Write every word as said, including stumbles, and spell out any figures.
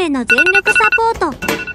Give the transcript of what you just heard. への全力サポート。